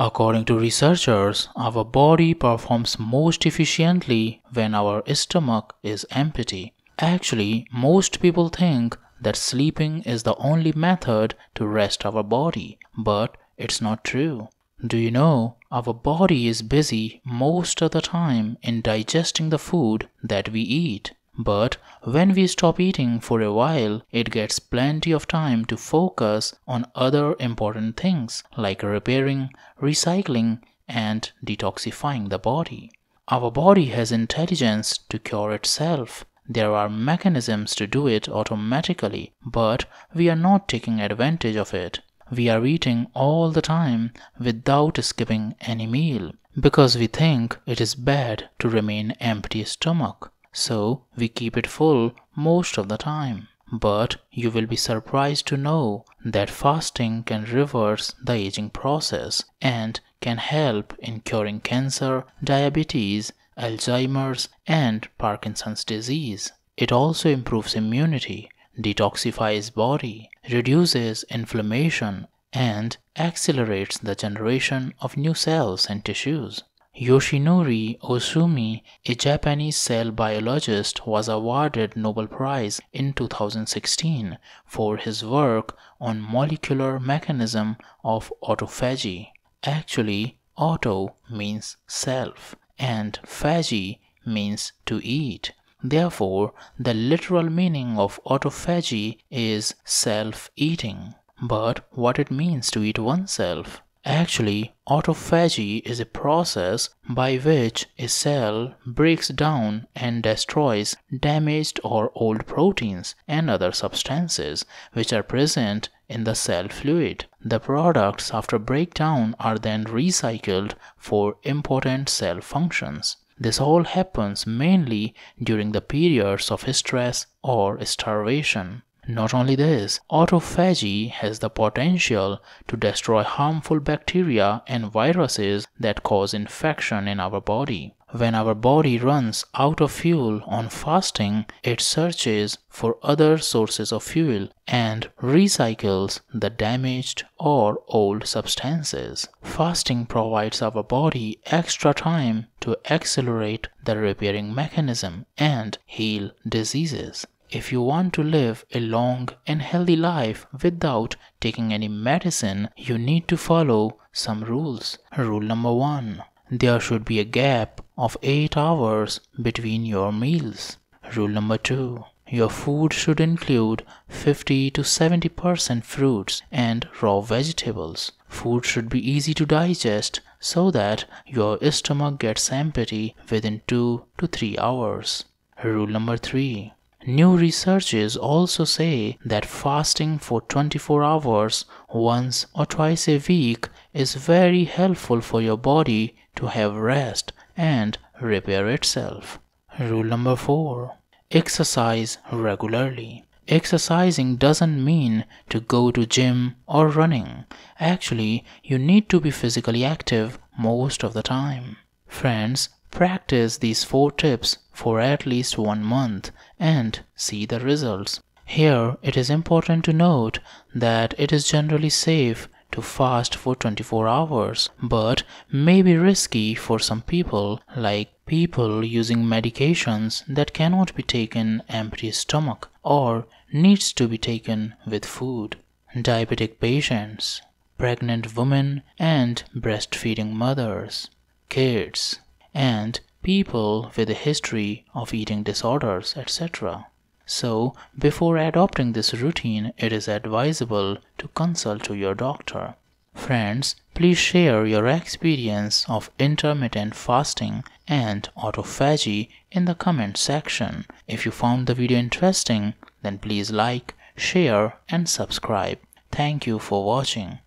According to researchers, our body performs most efficiently when our stomach is empty. Actually, most people think that sleeping is the only method to rest our body, but it's not true. Do you know, our body is busy most of the time in digesting the food that we eat. But when we stop eating for a while, it gets plenty of time to focus on other important things like repairing, recycling, and detoxifying the body. Our body has intelligence to cure itself. There are mechanisms to do it automatically, but we are not taking advantage of it. We are eating all the time without skipping any meal because we think it is bad to remain empty stomach. So we keep it full most of the time. But you will be surprised to know that fasting can reverse the aging process and can help in curing cancer, diabetes, Alzheimer's, and Parkinson's disease. It also improves immunity, detoxifies body, reduces inflammation, and accelerates the generation of new cells and tissues. Yoshinori Ohsumi, a Japanese cell biologist, was awarded the Nobel Prize in 2016 for his work on molecular mechanism of autophagy. Actually, auto means self and phagy means to eat. Therefore, the literal meaning of autophagy is self-eating. But what it means to eat oneself? Actually, autophagy is a process by which a cell breaks down and destroys damaged or old proteins and other substances which are present in the cell fluid. The products after breakdown are then recycled for important cell functions. This all happens mainly during the periods of stress or starvation. Not only this, autophagy has the potential to destroy harmful bacteria and viruses that cause infection in our body. When our body runs out of fuel on fasting, it searches for other sources of fuel and recycles the damaged or old substances. Fasting provides our body extra time to accelerate the repairing mechanism and heal diseases. If you want to live a long and healthy life without taking any medicine, you need to follow some rules. Rule number 1. There should be a gap of 8 hours between your meals. Rule number 2. Your food should include 50 to 70% fruits and raw vegetables. Food should be easy to digest so that your stomach gets empty within 2 to 3 hours. Rule number 3. New researches also say that fasting for 24 hours once or twice a week is very helpful for your body to have rest and repair itself. Rule number 4. Exercise regularly. Exercising doesn't mean to go to gym or running. Actually, you need to be physically active most of the time. Friends, practice these 4 tips for at least 1 month and see the results. Here, it is important to note that it is generally safe to fast for 24 hours, but may be risky for some people, like people using medications that cannot be taken empty stomach or needs to be taken with food, diabetic patients, pregnant women and breastfeeding mothers, kids, and people with a history of eating disorders, etc. So, before adopting this routine, it is advisable to consult your doctor. Friends, please share your experience of intermittent fasting and autophagy in the comment section. If you found the video interesting, then please like, share, and subscribe. Thank you for watching.